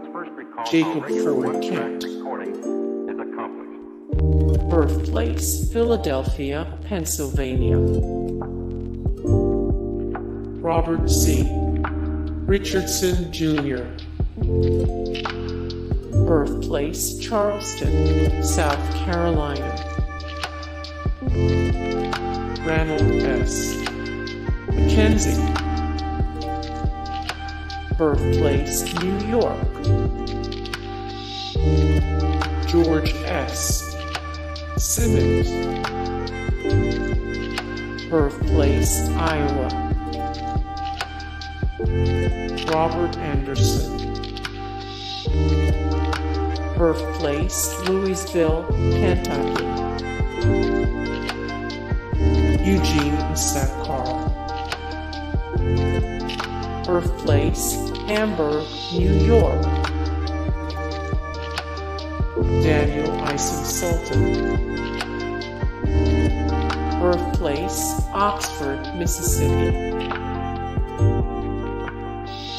Let's first recall Jacob Ford Kent. Is accomplished. Birthplace, Philadelphia, Pennsylvania. Robert C. Richardson Jr. Birthplace, Charleston, South Carolina. Ranald S. Mackenzie. Birthplace, New York. George S. Simonds. Birthplace, Iowa. Robert Anderson. Birthplace, Louisville, Kentucky. Eugene Asa Carr. Birthplace, Hamburg, New York. Daniel Isaac Sultan. Birthplace, Oxford, Mississippi.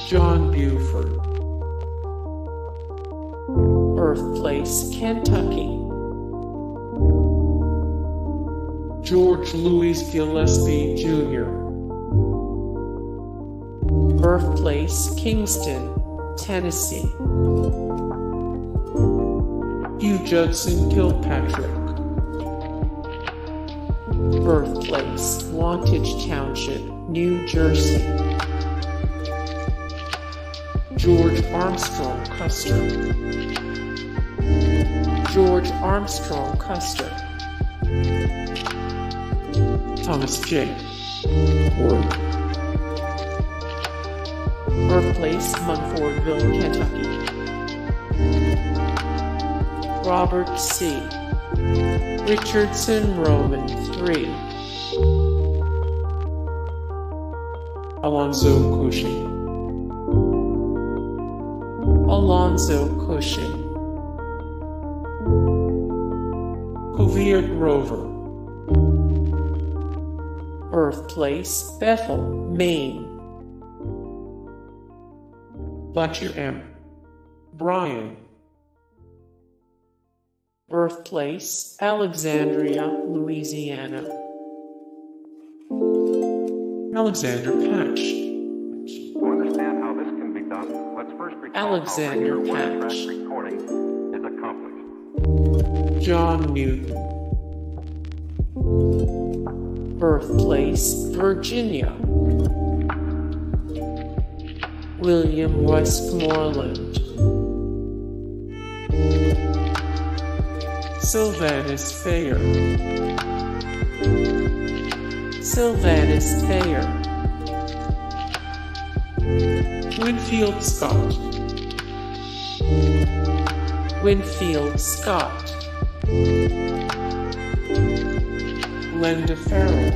John Buford. Birthplace, Kentucky. George Louis Gillespie Jr. Birthplace, Kingston, Tennessee. Hugh Judson Kilpatrick. Birthplace, Wantage Township, New Jersey. George Armstrong Custer. George Armstrong Custer. Thomas J. Wood. Birthplace, Munfordville, Kentucky. Robert C. Richardson Roman III. Alonzo Cushing. Alonzo Cushing. Cuvier Grover. Birthplace, Bethel, Maine. Blackshear M. Bryan. Birthplace, Alexandria, Louisiana. Alexander Patch. To understand how this can be done, let's first record Alexander Patch. Recording is accomplished. John Newton. Birthplace, Virginia. William Westmoreland. Sylvanus Thayer. Sylvanus Thayer. Winfield Scott. Winfield Scott. Glenda Farrell.